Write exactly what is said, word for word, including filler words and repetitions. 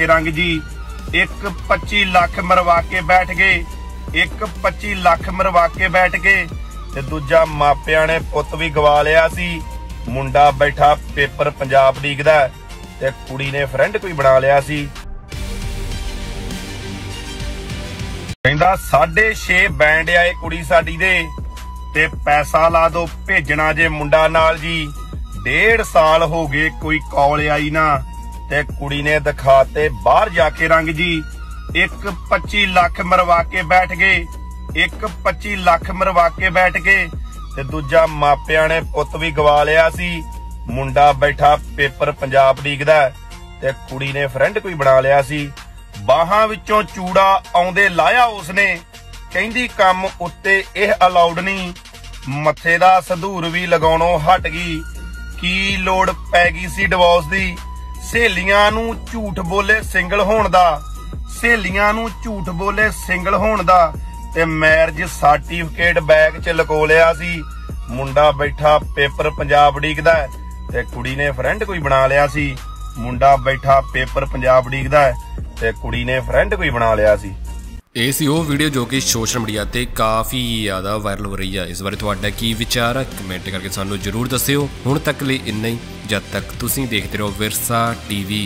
रंग जी एक पच्ची लाख मरवा के बैठ गए एक पच्ची लाख मरवा के बैठ गए ते दूजा मापिया ने पुत भी गवा लिया सी। मुंडा बैठा पेपर पंजाब लीग दा ते कुड़ी ने फ्रेंड कोई बना लिया सी। कहंदा साढ़े छे बैंड आए कुड़ी साडी दे ते पैसा ला दो भेजना जे मुंडा नाल जी। डेढ़ साल हो गए कोई कॉल आई ना ते कुड़ी ने दिखाते बाहर जाके रंग जी। एक पच्ची लाख मरवा के बैठ गए एक पच्ची लाख मरवा के बैठ गए ते दूजा मापिया ने पुत भी गवा लिया सी। मुंडा बैठा पेपर पंजाब लीग दा ते कुड़ी ने फ्रेंड कोई बना लिया सी। बाहां विचों चूड़ा आउंदे लाया उसने, कहंदी काम उत्ते इह अलाउड नहीं। मथे दा संधूर भी लगाउणों हट गई, की लोड़ पै गई सी डिवोर्स दी। सहेलियां नू झूठ बोले सिंगल होण दा, सहेलियां नू झूठ बोले सिंगल होण दा ते मैरिज सर्टिफिकेट बैग च लको लिया सी। मुंडा बैठा पेपर पंजाब लीगदा ते कुड़ी ने फ्रेंड कोई बना लिया सी। मुंडा बैठा पेपर पंजाब लीगदा ते कुड़ी ने फ्रेंड कोई बना लिया सी। ਇਹ ਸੀ ਉਹ ਵੀਡੀਓ ਜੋ ਕਿ ਸੋਸ਼ਲ ਮੀਡੀਆ ਤੇ ਕਾਫੀ ਜ਼ਿਆਦਾ ਵਾਇਰਲ ਹੋ ਰਹੀ ਹੈ। ਇਸ ਬਾਰੇ ਤੁਹਾਡਾ ਕੀ ਵਿਚਾਰ ਹੈ ਕਮੈਂਟ ਕਰਕੇ ਸਾਨੂੰ ਜ਼ਰੂਰ ਦੱਸਿਓ। ਹੁਣ ਤੱਕ ਲਈ ਇੰਨਾ ਹੀ, ਜਦ ਤੱਕ ਤੁਸੀਂ ਦੇਖਦੇ ਰਹੋ ਵਿਰਸਾ ਟੀਵੀ।